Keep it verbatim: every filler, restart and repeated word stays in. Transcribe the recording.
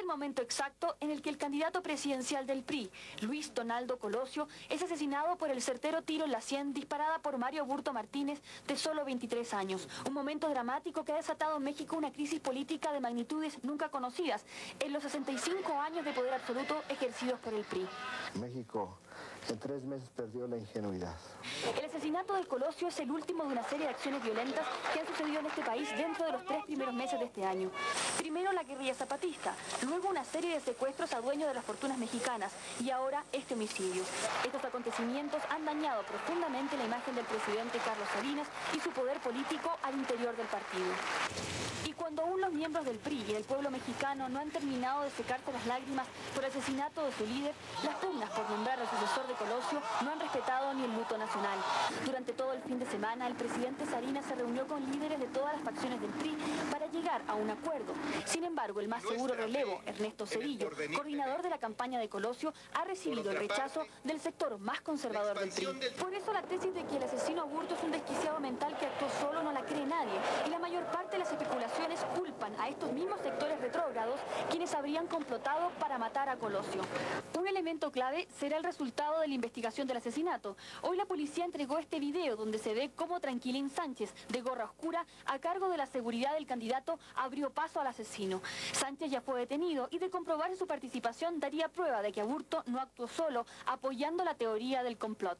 el momento exacto en el que el candidato presidencial del P R I, Luis Donaldo Colosio, es asesinado por el certero tiro en la sien disparada por Mario Aburto Martínez, de solo veintitrés años. Un momento dramático que ha desatado en México una crisis política de magnitudes nunca conocidas en los sesenta y cinco años de poder absoluto ejercidos por el P R I. México en tres meses perdió la ingenuidad. El asesinato del Colosio es el último de una serie de acciones violentas que han sucedido en este país dentro de los tres primeros meses de este año. Primero la guerrilla zapatista, luego una serie de secuestros a dueños de las fortunas mexicanas y ahora este homicidio. Estos acontecimientos han dañado profundamente la imagen del presidente Carlos Salinas y su poder político al interior del partido. Y cuando aún los miembros del P R I y del pueblo mexicano no han terminado de secarse las lágrimas por el asesinato de su líder, las pugnas por nombrar al sucesor de Colosio no han respetado ni el luto nacional. Durante todo el fin de semana, el presidente Salinas se reunió con líderes de todas las facciones del P R I para llegar a un acuerdo. Sin embargo, el más seguro relevo, Ernesto Zedillo, coordinador de la campaña de Colosio, ha recibido el rechazo del sector más conservador del P R I. Por eso la tesis de que el asesino Aburto es un desquiciado mental que actuó solo no la cree nadie, y la mayor parte de las especulaciones culpan a estos mismos sectores retrógrados quienes habrían complotado para matar a Colosio. Un elemento clave será el resultado de la investigación del asesinato. Hoy la policía entregó este video donde se ve cómo Tranquilín Sánchez, de gorra oscura, a cargo de la seguridad del candidato, abrió paso al asesino. Sánchez ya fue detenido y de comprobarse su participación daría prueba de que Aburto no actuó solo, apoyando la teoría del complot.